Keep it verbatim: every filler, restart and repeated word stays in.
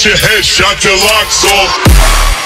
Get your head shot, your locks off.